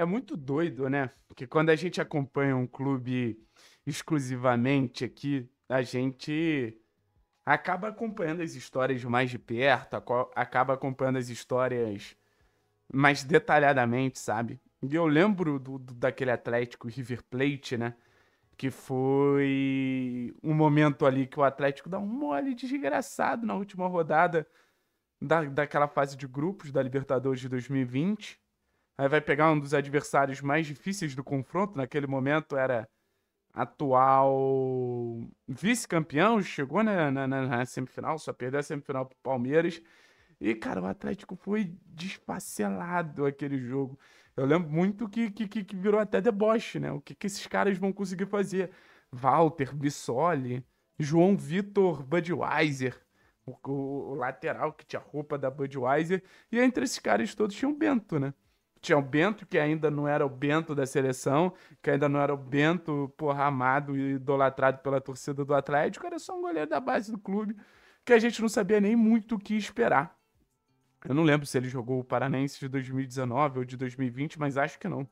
É muito doido, né? Porque quando a gente acompanha um clube exclusivamente aqui, a gente acaba acompanhando as histórias mais de perto, acaba acompanhando as histórias mais detalhadamente, sabe? E eu lembro daquele Atlético River Plate, né? Que foi um momento ali que o Atlético dá um mole desgraçado na última rodada daquela fase de grupos da Libertadores de 2020. Aí vai pegar um dos adversários mais difíceis do confronto. Naquele momento era atual vice-campeão, chegou na semifinal, só perdeu a semifinal pro Palmeiras. E, cara, o Atlético foi desfacelado aquele jogo. Eu lembro muito que virou até deboche, né? O que esses caras vão conseguir fazer? Walter, Bissoli, João Vitor, Budweiser, o lateral que tinha roupa da Budweiser. E entre esses caras todos tinha o Bento, né? Tinha o Bento, que ainda não era o Bento da seleção, que ainda não era o Bento, porra, amado e idolatrado pela torcida do Atlético. Era só um goleiro da base do clube, que a gente não sabia nem muito o que esperar. Eu não lembro se ele jogou o Paranaense de 2019 ou de 2020, mas acho que não.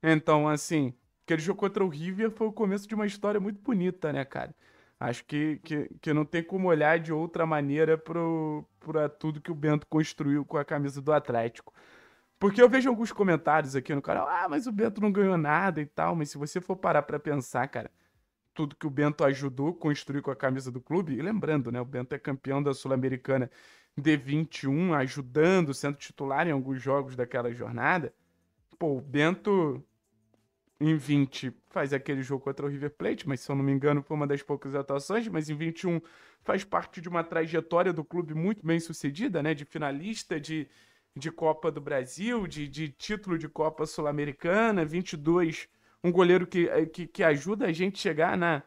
Então, assim, o que ele jogou contra o River foi o começo de uma história muito bonita, né, cara? Acho que não tem como olhar de outra maneira pra tudo que o Bento construiu com a camisa do Atlético. Porque eu vejo alguns comentários aqui no canal, ah, mas o Bento não ganhou nada e tal, mas se você for parar pra pensar, cara, tudo que o Bento ajudou a construir com a camisa do clube, e lembrando, né, o Bento é campeão da Sul-Americana D21, ajudando, sendo titular em alguns jogos daquela jornada. Pô, o Bento, em 20, faz aquele jogo contra o River Plate, mas se eu não me engano foi uma das poucas atuações, mas em 21 faz parte de uma trajetória do clube muito bem sucedida, né? De finalista de Copa do Brasil, de título de Copa Sul-Americana, 22, um goleiro que ajuda a gente chegar na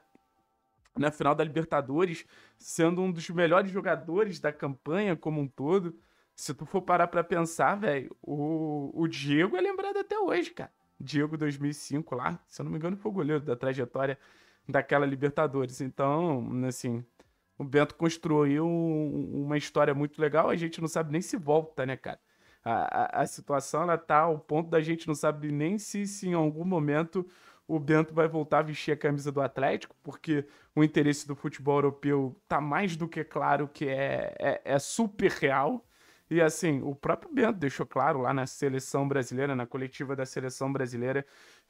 final da Libertadores, sendo um dos melhores jogadores da campanha como um todo. Se tu for parar pra pensar, velho, o Diego é lembrado até hoje, cara. Diego 2005 lá, se eu não me engano, foi o goleiro da trajetória daquela Libertadores. Então, assim, o Bento construiu uma história muito legal, a gente não sabe nem se volta, né, cara? A situação, ela tá ao ponto da gente não sabe nem se em algum momento o Bento vai voltar a vestir a camisa do Atlético, porque o interesse do futebol europeu tá mais do que claro que é super real. E assim, o próprio Bento deixou claro lá na Seleção Brasileira, na coletiva da Seleção Brasileira,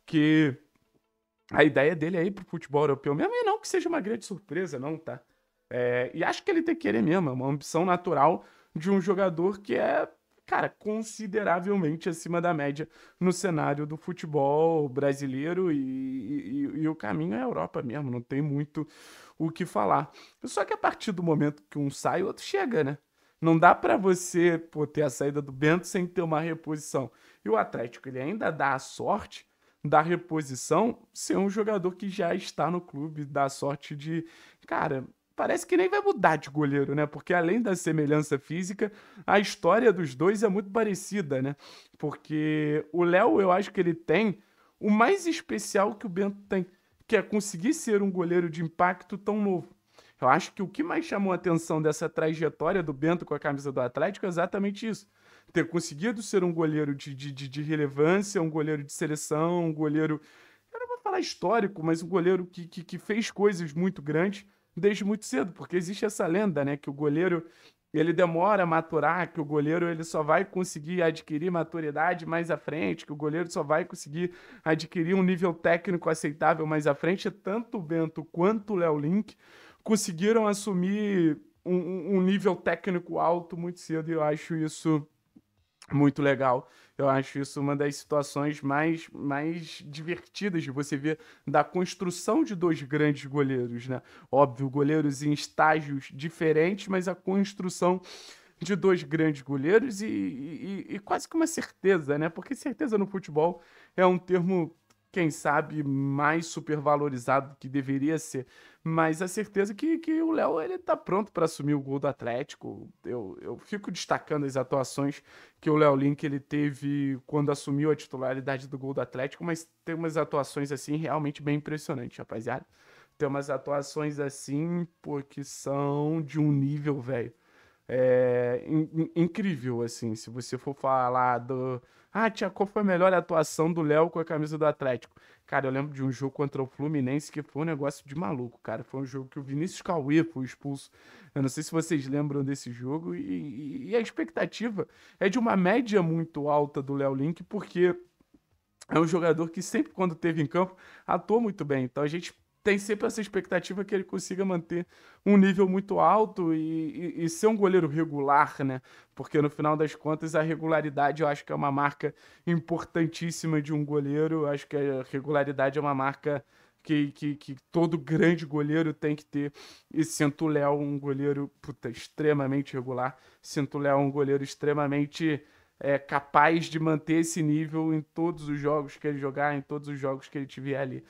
que a ideia dele é ir pro futebol europeu mesmo, e não que seja uma grande surpresa, não, tá? E acho que ele tem que querer mesmo, é uma ambição natural de um jogador que é, cara, consideravelmente acima da média no cenário do futebol brasileiro e o caminho é a Europa mesmo, não tem muito o que falar. Só que a partir do momento que um sai, o outro chega, né? Não dá pra você, pô, ter a saída do Bento sem ter uma reposição. E o Atlético, ele ainda dá a sorte da reposição ser um jogador que já está no clube, dá a sorte de, cara, parece que nem vai mudar de goleiro, né? Porque além da semelhança física, a história dos dois é muito parecida, né? Porque o Léo, eu acho que ele tem o mais especial que o Bento tem, que é conseguir ser um goleiro de impacto tão novo. Eu acho que o que mais chamou a atenção dessa trajetória do Bento com a camisa do Atlético é exatamente isso. Ter conseguido ser um goleiro de relevância, um goleiro de seleção, um goleiro, eu não vou falar histórico, mas um goleiro que fez coisas muito grandes desde muito cedo, porque existe essa lenda, né, que o goleiro, ele demora a maturar, que o goleiro, ele só vai conseguir adquirir maturidade mais à frente, que o goleiro só vai conseguir adquirir um nível técnico aceitável mais à frente. Tanto o Bento quanto o Léo Linck conseguiram assumir um nível técnico alto muito cedo, e eu acho isso muito legal. Eu acho isso uma das situações mais divertidas de você ver da construção de dois grandes goleiros, né? Óbvio, goleiros em estágios diferentes, mas a construção de dois grandes goleiros e quase que uma certeza, né? Porque certeza no futebol é um termo, quem sabe, mais supervalorizado do que deveria ser. Mas a certeza que o Léo, ele tá pronto para assumir o gol do Atlético. Eu fico destacando as atuações que o Léo Linck, ele teve quando assumiu a titularidade do gol do Atlético, mas tem umas atuações assim realmente bem impressionantes, rapaziada. Tem umas atuações assim, porque são de um nível, velho. incrível, assim, se você for falar do... Ah, tia, qual foi a melhor atuação do Léo com a camisa do Atlético? Cara, eu lembro de um jogo contra o Fluminense que foi um negócio de maluco, cara. Foi um jogo que o Vinícius Cauê foi expulso. Eu não sei se vocês lembram desse jogo. E a expectativa é de uma média muito alta do Léo Linck, porque é um jogador que sempre, quando esteve em campo, atuou muito bem. Então a gente tem sempre essa expectativa que ele consiga manter um nível muito alto e ser um goleiro regular, né? Porque no final das contas a regularidade eu acho que é uma marca importantíssima de um goleiro. Eu acho que a regularidade é uma marca que todo grande goleiro tem que ter. E sinto o Léo um goleiro extremamente regular. Sinto o Léo um goleiro extremamente capaz de manter esse nível em todos os jogos que ele jogar, em todos os jogos que ele tiver ali.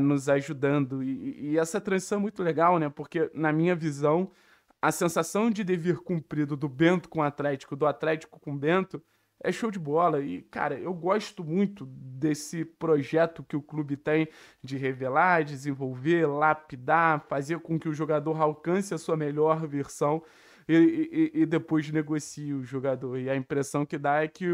Nos ajudando, e essa transição é muito legal, né, porque na minha visão, a sensação de dever cumprido do Bento com o Atlético, do Atlético com o Bento, é show de bola, e cara, eu gosto muito desse projeto que o clube tem de revelar, desenvolver, lapidar, fazer com que o jogador alcance a sua melhor versão, e depois negocie o jogador, e a impressão que dá é que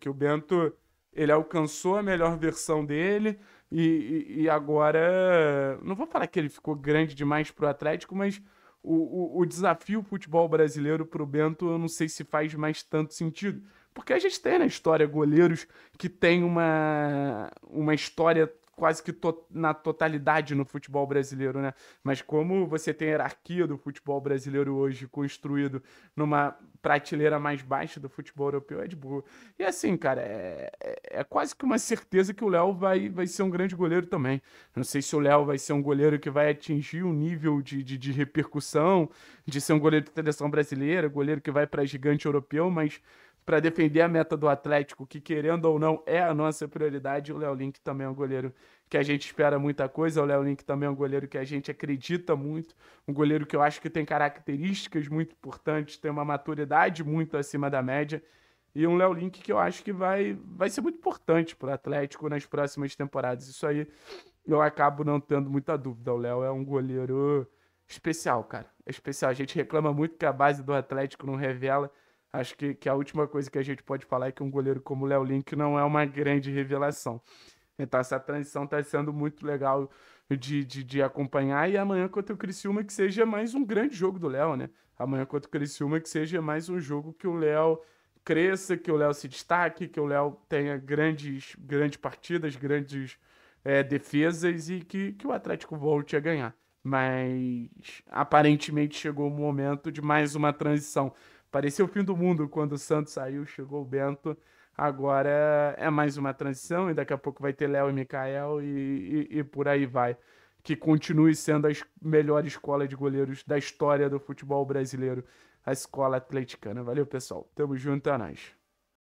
que o Bento... Ele alcançou a melhor versão dele e agora... Não vou falar que ele ficou grande demais pro Atlético, mas o desafio futebol brasileiro pro Bento eu não sei se faz mais tanto sentido. Porque a gente tem na história goleiros que tem uma história quase que na totalidade no futebol brasileiro, né? Mas como você tem a hierarquia do futebol brasileiro hoje construído numa prateleira mais baixa do futebol europeu, é de boa. E assim, cara, é quase que uma certeza que o Léo vai ser um grande goleiro também. Não sei se o Léo vai ser um goleiro que vai atingir um nível de repercussão, de ser um goleiro de seleção brasileira, goleiro que vai para gigante europeu, mas... para defender a meta do Atlético, que querendo ou não é a nossa prioridade, o Léo Linck também é um goleiro que a gente espera muita coisa, o Léo Linck também é um goleiro que a gente acredita muito, um goleiro que eu acho que tem características muito importantes, tem uma maturidade muito acima da média, e um Léo Linck que eu acho que vai ser muito importante para o Atlético nas próximas temporadas. Isso aí eu acabo não tendo muita dúvida, o Léo é um goleiro especial, cara, é especial. A gente reclama muito que a base do Atlético não revela. Acho que a última coisa que a gente pode falar é que um goleiro como o Léo Linck não é uma grande revelação. Então essa transição está sendo muito legal de acompanhar. E amanhã contra o Criciúma que seja mais um grande jogo do Léo, né? Amanhã contra o Criciúma que seja mais um jogo que o Léo cresça, que o Léo se destaque, que o Léo tenha grandes partidas, grandes defesas e que o Atlético volte a ganhar. Mas aparentemente chegou o momento de mais uma transição. Parecia o fim do mundo quando o Santos saiu, chegou o Bento. Agora é mais uma transição e daqui a pouco vai ter Léo e Mikael e por aí vai. Que continue sendo a melhor escola de goleiros da história do futebol brasileiro, a escola atleticana. Valeu, pessoal. Tamo junto, é nóis.